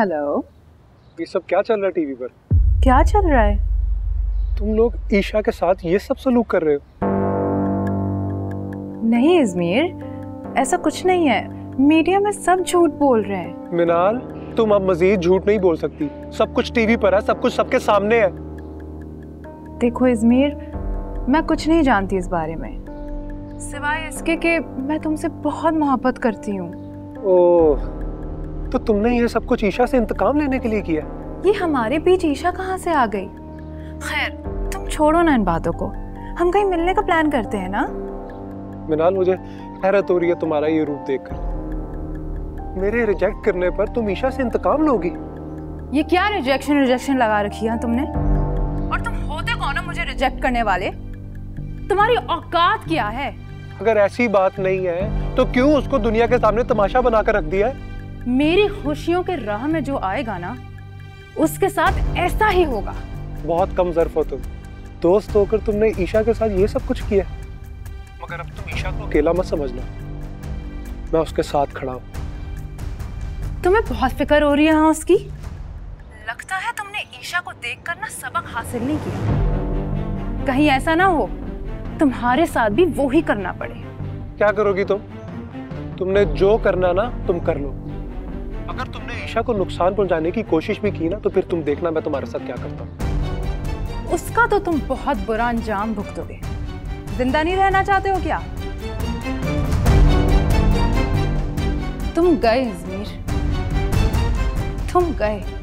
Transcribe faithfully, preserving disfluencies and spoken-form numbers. Hello, ये सब क्या चल रहा है टीवी पर? क्या चल रहा है? तुम लोग ईशा के साथ ये सब सलूक कर रहे हो? नहीं इज़मीर, ऐसा कुछ नहीं है। मीडिया में सब झूठ बोल रहे हैं। मिनाल, तुम अब मजीद झूठ नहीं बोल सकती। सब कुछ टीवी पर है, सब कुछ सबके सामने है। देखो इज़मीर, मैं कुछ नहीं जानती इस बारे में, सिवाय इसके कि मैं तुमसे बहुत मोहब्बत करती हूँ। ओह, तो तुमने ये सब कुछ ईशा से इंतकाम लेने के लिए किया? ये हमारे बीच ईशा कहाँ से आ गई? खैर, तुम छोड़ो ना इन बातों को, हम कहीं मिलने का प्लान करते हैं ना। मिनाल, मुझे हैरत हो रही है तुम्हारा ये रूप देखकर। मेरे रिजेक्ट करने पर तुम ईशा से इंतकाम लोगी? ये क्या रिजेक्शन रिजेक्शन लगा रखी है तुमने? और तुम होते कौन हो मुझे रिजेक्ट करने वाले? तुम्हारी औकात क्या है? अगर ऐसी बात नहीं है तो क्यों उसको दुनिया के सामने तमाशा बनाकर रख दिया है? मेरी खुशियों के राह में जो आएगा ना, उसके साथ ऐसा ही होगा। बहुत कम ज़र्फ हो तुम। दोस्त होकर तुमने ईशा के साथ ये सब कुछ किया, मगर अब तुम ईशा को अकेला मत समझना, मैं उसके साथ खड़ा हूँ। तुम्हें बहुत फिक्र हो रही है हाँ उसकी? लगता है तुमने ईशा को देखकर ना सबक हासिल नहीं किया। कहीं ऐसा ना हो तुम्हारे साथ भी वो ही करना पड़े। क्या करोगी तुम? तुमने जो करना ना तुम कर लो। अगर तुमने ईशा को नुकसान पहुंचाने की कोशिश भी की ना, तो फिर तुम देखना मैं तुम्हारे साथ क्या करता हूं। उसका तो तुम बहुत बुरा अंजाम भुगतोगे। जिंदा नहीं रहना चाहते हो क्या? तुम गए इज़मीर, तुम गए।